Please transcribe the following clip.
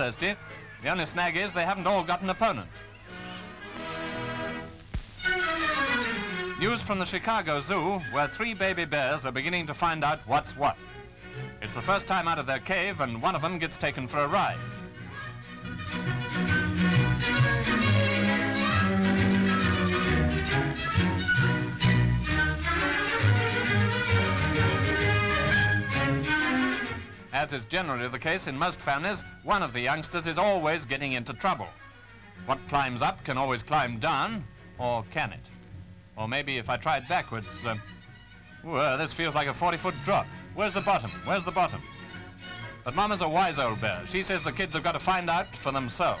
bloodthirsty. The only snag is they haven't all got an opponent. News from the Chicago Zoo, where 3 baby bears are beginning to find out what's what. It's the first time out of their cave, and one of them gets taken for a ride. As is generally the case in most families, one of the youngsters is always getting into trouble. What climbs up can always climb down, or can it? Or maybe if I try it backwards, well, this feels like a 40-foot drop. Where's the bottom? Where's the bottom? But Mama's a wise old bear. She says the kids have got to find out for themselves.